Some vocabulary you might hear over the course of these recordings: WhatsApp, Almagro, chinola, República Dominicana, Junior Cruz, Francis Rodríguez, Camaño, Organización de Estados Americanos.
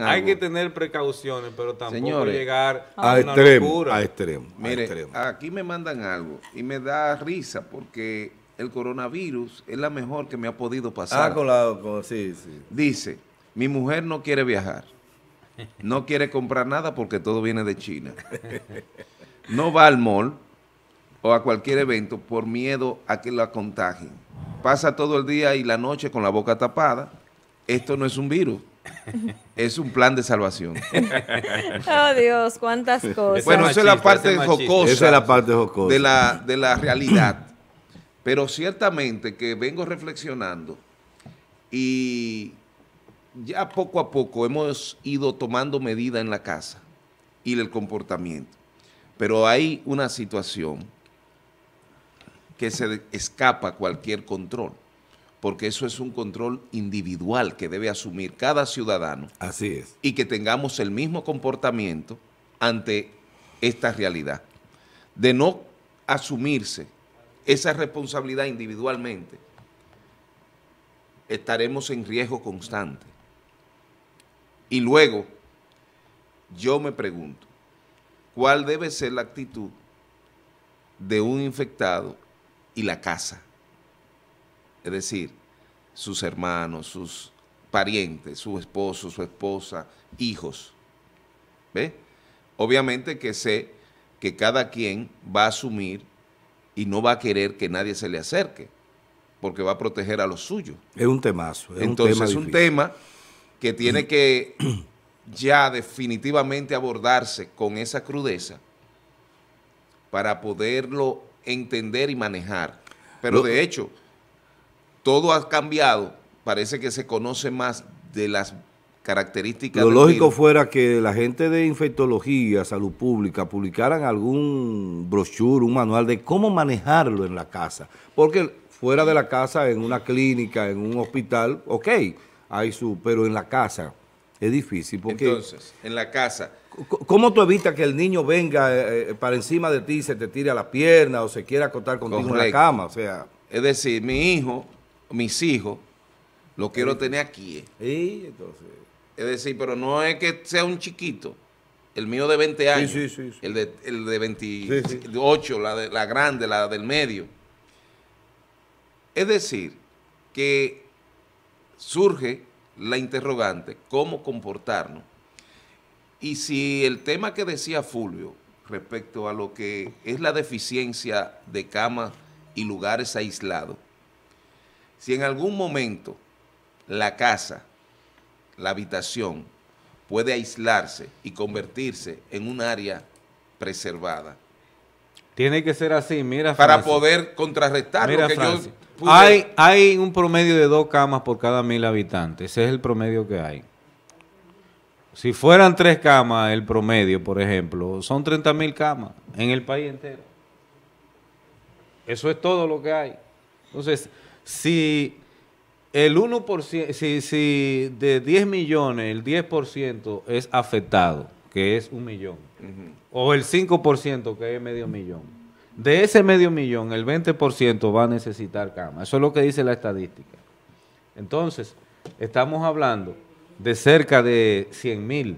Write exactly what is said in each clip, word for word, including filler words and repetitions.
Hay que tener precauciones, pero tampoco señores, llegar a, a una extremo, locura. A extremo, mire, a extremo. Aquí me mandan algo y me da risa porque el coronavirus es la mejor que me ha podido pasar. Ah, con la, con, sí, sí. Dice, mi mujer no quiere viajar, no quiere comprar nada porque todo viene de China. No va al mall o a cualquier evento por miedo a que la contagien. Pasa todo el día y la noche con la boca tapada. Esto no es un virus. Es un plan de salvación. Oh Dios, cuántas cosas. Bueno, esa es la parte jocosa. Esa es la parte jocosa de la, de la realidad. Pero ciertamente que vengo reflexionando y ya poco a poco hemos ido tomando medidas en la casa y el comportamiento. Pero hay una situación que se escapa a cualquier control, porque eso es un control individual que debe asumir cada ciudadano. Así es. Y que tengamos el mismo comportamiento ante esta realidad. De no asumirse esa responsabilidad individualmente, estaremos en riesgo constante. Y luego, yo me pregunto, ¿cuál debe ser la actitud de un infectado y la casa? Es decir, sus hermanos, sus parientes, su esposo, su esposa, hijos. ¿Ve? Obviamente que sé que cada quien va a asumir y no va a querer que nadie se le acerque, porque va a proteger a los suyos. Es un temazo. Es Entonces un tema es un difícil. tema que tiene que ya definitivamente abordarse con esa crudeza para poderlo entender y manejar. Pero no, de hecho, todo ha cambiado, parece que se conoce más de las características. Lo lógico fuera que la gente de infectología, salud pública, publicaran algún brochure, un manual de cómo manejarlo en la casa. Porque fuera de la casa, en una clínica, en un hospital, ok, hay su, pero en la casa es difícil. Porque entonces, en la casa, ¿cómo tú evitas que el niño venga eh, para encima de ti, se te tire a la pierna o se quiera acostar contigo correcto. en la cama? O sea, es decir, mi hijo... mis hijos, lo quiero sí. tener aquí. Sí, entonces. Es decir, pero no es que sea un chiquito, el mío de veinte años, sí, sí, sí, sí. El, de, el de veintiocho, sí, sí. La, de, la grande, la del medio. Es decir, que surge la interrogante, ¿cómo comportarnos? Y si el tema que decía Fulvio, respecto a lo que es la deficiencia de camas y lugares aislados, si en algún momento la casa, la habitación, puede aislarse y convertirse en un área preservada. Tiene que ser así, mira, para Francis, poder contrarrestar mira, lo que Francis, yo pude. Hay, hay un promedio de dos camas por cada mil habitantes, ese es el promedio que hay. Si fueran tres camas el promedio, por ejemplo, son treinta mil camas en el país entero. Eso es todo lo que hay. Entonces, si el uno por ciento, si, si de diez millones el diez por ciento es afectado, que es un millón, uh-huh. o el cinco por ciento que es medio millón, de ese medio millón el veinte por ciento va a necesitar cama. Eso es lo que dice la estadística. Entonces, estamos hablando de cerca de cien mil,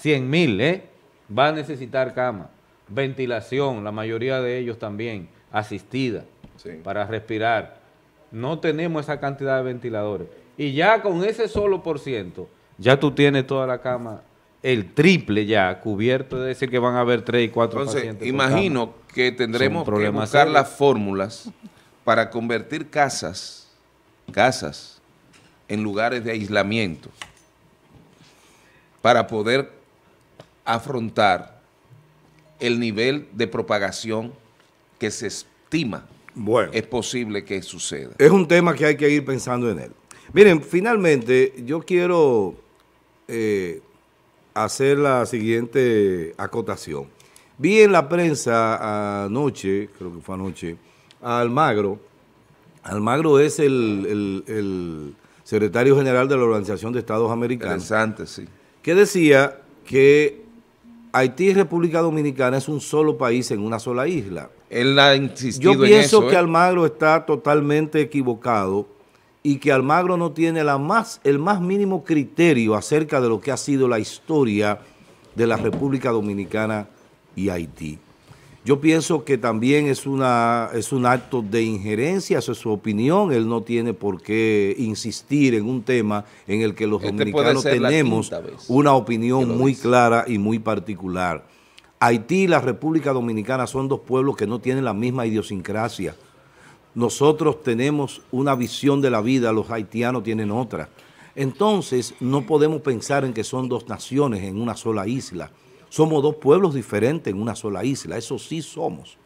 cien mil, ¿eh? Va a necesitar cama, ventilación, la mayoría de ellos también, asistida, sí. para respirar. No tenemos esa cantidad de ventiladores. Y ya con ese solo por ciento, ya tú tienes toda la cama, el triple ya, cubierto, es decir que van a haber tres y cuatro Entonces, pacientes imagino por cama. que tendremos que buscar serio. las fórmulas para convertir casas, casas en lugares de aislamiento, para poder afrontar el nivel de propagación que se estima. Bueno, es posible que suceda. Es un tema que hay que ir pensando en él. Miren, finalmente yo quiero eh, hacer la siguiente acotación. Vi en la prensa anoche, creo que fue anoche, a Almagro. Almagro es el, el, el secretario general de la Organización de Estados Americanos. Interesante, sí. Que decía que Haití y República Dominicana es un solo país en una sola isla. Él ha insistido en eso. Yo pienso que Almagro está totalmente equivocado y que Almagro no tiene la más, el más mínimo criterio acerca de lo que ha sido la historia de la República Dominicana y Haití. Yo pienso que también es, una, es un acto de injerencia, eso es su opinión, él no tiene por qué insistir en un tema en el que los este dominicanos tenemos una opinión muy dice. clara y muy particular. Haití y la República Dominicana son dos pueblos que no tienen la misma idiosincrasia. Nosotros tenemos una visión de la vida, los haitianos tienen otra. Entonces, no podemos pensar en que son dos naciones en una sola isla. Somos dos pueblos diferentes en una sola isla, eso sí somos.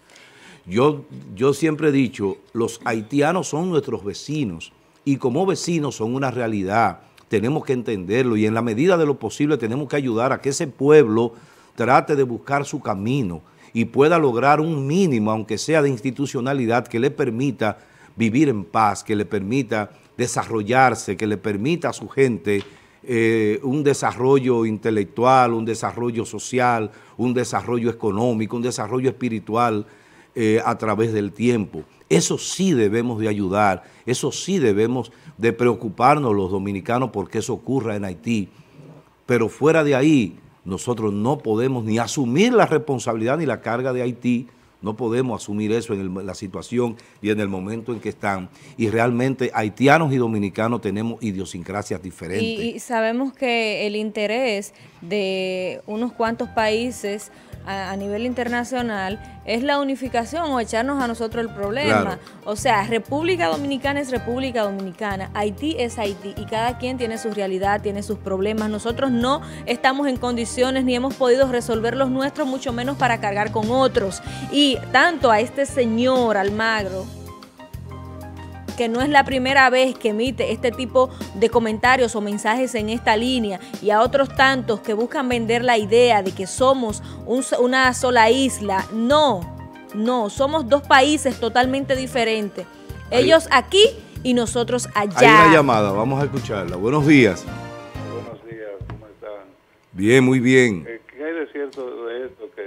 Yo, yo siempre he dicho, los haitianos son nuestros vecinos y como vecinos son una realidad. Tenemos que entenderlo y en la medida de lo posible tenemos que ayudar a que ese pueblo trate de buscar su camino y pueda lograr un mínimo, aunque sea de institucionalidad, que le permita vivir en paz, que le permita desarrollarse, que le permita a su gente Eh, un desarrollo intelectual, un desarrollo social, un desarrollo económico, un desarrollo espiritual eh, a través del tiempo. Eso sí debemos de ayudar, eso sí debemos de preocuparnos los dominicanos porque eso ocurra en Haití. Pero fuera de ahí, nosotros no podemos ni asumir la responsabilidad ni la carga de Haití, no podemos asumir eso en el, la situación y en el momento en que están. Y realmente haitianos y dominicanos tenemos idiosincrasias diferentes. Y, y sabemos que el interés de unos cuantos países a, a nivel internacional es la unificación o echarnos a nosotros el problema. Claro. O sea, República Dominicana es República Dominicana, Haití es Haití y cada quien tiene su realidad, tiene sus problemas. Nosotros no estamos en condiciones ni hemos podido resolver los nuestros, mucho menos para cargar con otros. Y Y tanto a este señor Almagro, que no es la primera vez que emite este tipo de comentarios o mensajes en esta línea, y a otros tantos que buscan vender la idea de que somos un, una sola isla. No, no, somos dos países totalmente diferentes. Ellos hay, aquí y nosotros allá. Hay una llamada, vamos a escucharla. Buenos días. Buenos días, ¿cómo están? Bien, muy bien. ¿Qué hay de cierto de esto que...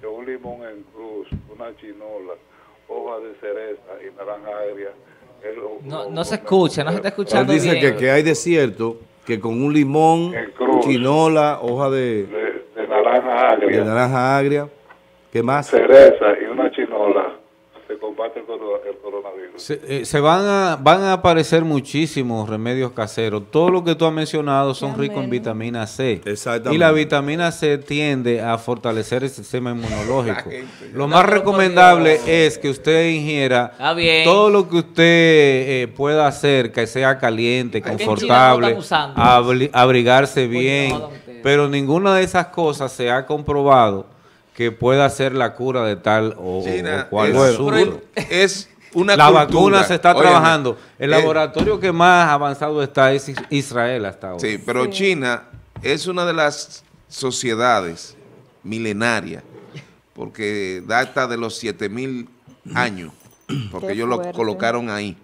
que un limón en cruz, una chinola, hoja de cereza y naranja agria. Lo, no, lo, no se escucha, no se está escuchando bien. Él dice que, que hay de cierto que con un limón, cruz, chinola, hoja de, de, de naranja agria, de naranja agria, ¿qué más? Cereza y una chinola se combate el, el coronavirus. Se, eh, se van a van a aparecer muchísimos remedios caseros. Todo lo que tú has mencionado son ricos en vitamina C. Exactamente. Y la vitamina C tiende a fortalecer el sistema inmunológico. Lo más recomendable es que usted ingiera ah, todo lo que usted eh, pueda hacer, que sea caliente, confortable, abri abrigarse bien. Pero ninguna de esas cosas se ha comprobado que pueda ser la cura de tal o, China, o cual es, bueno, es una la cultura. Vacuna se está trabajando. Oye, el laboratorio eh, que más avanzado está es Israel hasta ahora. Sí, pero sí. China es una de las sociedades milenarias, porque data de los siete mil años, porque Qué ellos fuerte. lo colocaron ahí,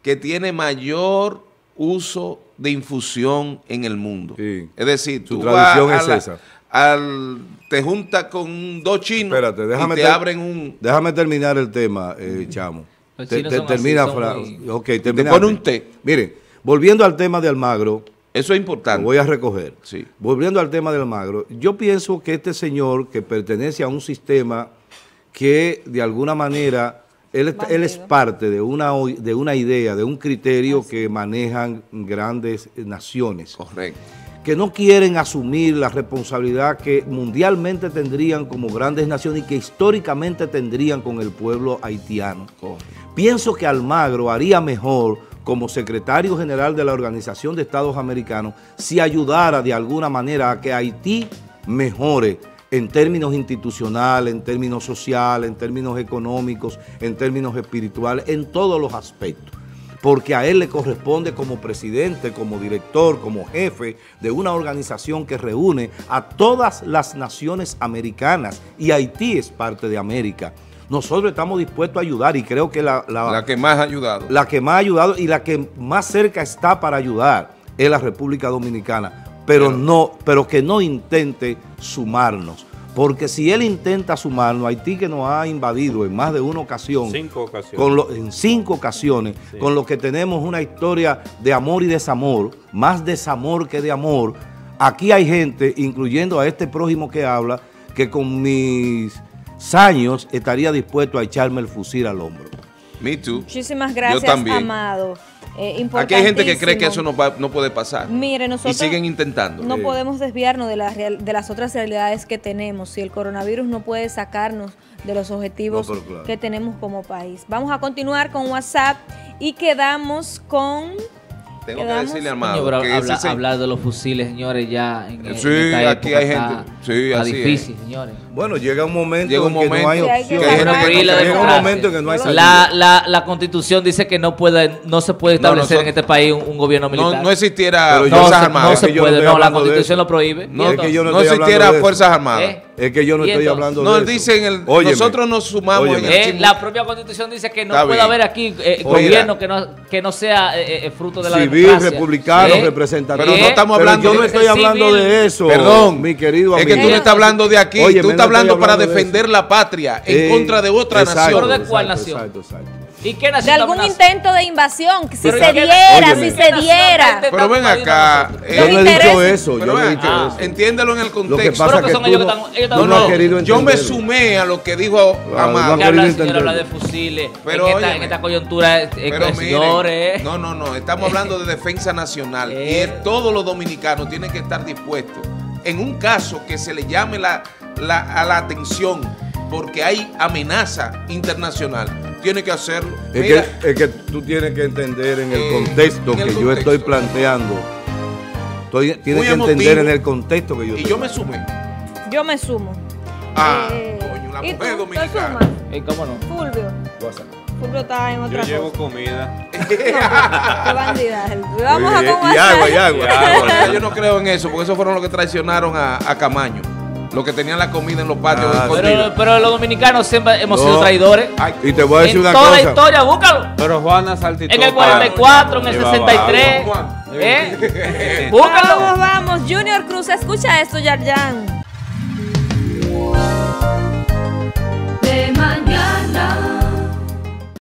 que tiene mayor uso de infusión en el mundo. Sí. Es decir, su tradición es la, esa. Al, te junta con dos chinos. Espérate, déjame y te ter, abren un... Déjame terminar el tema, eh, chamo. Te, te, termina, así, fra, muy... okay, termina. Te pone un té. Miren, volviendo al tema de Almagro... Eso es importante. Lo voy a recoger. Sí. Volviendo al tema de Almagro, yo pienso que este señor que pertenece a un sistema que de alguna manera... Él, él es parte de una, de una idea, de un criterio así. Que manejan grandes naciones. Correcto. Que no quieren asumir la responsabilidad que mundialmente tendrían como grandes naciones y que históricamente tendrían con el pueblo haitiano. Oh. Pienso que Almagro haría mejor como secretario general de la Organización de Estados Americanos si ayudara de alguna manera a que Haití mejore en términos institucionales, en términos sociales, en términos económicos, en términos espirituales, en todos los aspectos. Porque a él le corresponde como presidente, como director, como jefe de una organización que reúne a todas las naciones americanas y Haití es parte de América. Nosotros estamos dispuestos a ayudar y creo que la, la, la que más ha ayudado. La que más ha ayudado y la que más cerca está para ayudar es la República Dominicana, pero, pero. no, pero que no intente sumarnos. Porque si él intenta sumarnos, Haití, que nos ha invadido en más de una ocasión, cinco ocasiones. Con lo, en cinco ocasiones, sí. Con lo que tenemos una historia de amor y desamor, más desamor que de amor, aquí hay gente, incluyendo a este prójimo que habla, que con mis años estaría dispuesto a echarme el fusil al hombro. Me too. Muchísimas gracias, yo también. Amado. Eh, Aquí hay gente que cree que eso no, va, no puede pasar. Mire, nosotros y siguen intentando. No eh. podemos desviarnos de, la real, de las otras realidades que tenemos. Si el coronavirus no puede sacarnos de los objetivos no, claro. que tenemos como país. Vamos a continuar con WhatsApp y quedamos con... Tengo ¿Quedamos? que decirle, Amado, no, que habla, ese... hablar de los fusiles, señores, ya en, sí, en esta aquí época hay gente. Sí, está así difícil, es. señores. Bueno, llega un momento llega un en momento, que no hay opción. Que hay que que que llega un momento en que no hay salida. La, la, la Constitución dice que no puede, no se puede establecer no, no, en este país un, un gobierno militar. No, no existiera no, fuerzas se, armadas. No se puede, no, no la Constitución lo prohíbe. No, es que yo no, no existiera fuerzas armadas. ¿Eh? Es que yo no estoy hablando no, de dicen el, nosotros nos sumamos. Óyeme, en la propia Constitución dice que no Está puede bien. haber aquí eh, gobierno que no, que no sea eh, fruto de la Civil, democracia. Civil, republicano, ¿Eh? representativo. Pero no estamos hablando Pero yo no estoy hablando civil. de eso. Perdón, mi querido amigo. Es que tú no estás hablando de aquí. Óyeme, tú estás no hablando, hablando para defender de la patria en eh, contra de otra exacto, nación. ¿Pero de cuál nación? Exacto, exacto. ¿Y qué nación? De algún intento de invasión. Si Pero se diera, si se diera. Pero ven acá. Yo no he dicho eso. Yo no he dicho eso. Entiéndelo en el contexto. Creo que son ellos que están... No, no, no yo me sumé a lo que dijo Amado. No habla, señor, habla de fusiles, pero en, óyeme, esta, en esta coyuntura, pero miren, no, no, no, estamos hablando de defensa nacional y todos los dominicanos tienen que estar dispuestos en un caso que se le llame la, la, a la atención porque hay amenaza internacional, tiene que hacerlo. Es que, es que tú tienes que entender en el eh, contexto en el que contexto, yo estoy planteando, estoy, tienes Muy que emotivo, entender en el contexto que yo estoy Y yo me sumé. Yo me sumo. Ah, eh, coño, la mujer dominicana. ¿Y cómo no? Fulvio. Fulvio está en otra cosa. Yo llevo comida. No, qué bandida. Vamos a combatir. Y agua, y agua. Yo no creo en eso, porque esos fueron los que traicionaron a, a Camaño. Los que tenían la comida en los patios. Ah, pero, pero los dominicanos siempre hemos no. sido traidores. Ay, y te voy a decir en una toda cosa. toda la historia, búscalo. Pero Juana saltitó. En el cuarenta y cuatro, en el sesenta y tres. ¿Eh? Búscalo. Vamos, vamos. Junior Cruz, escucha esto, Yarjan. Whoa.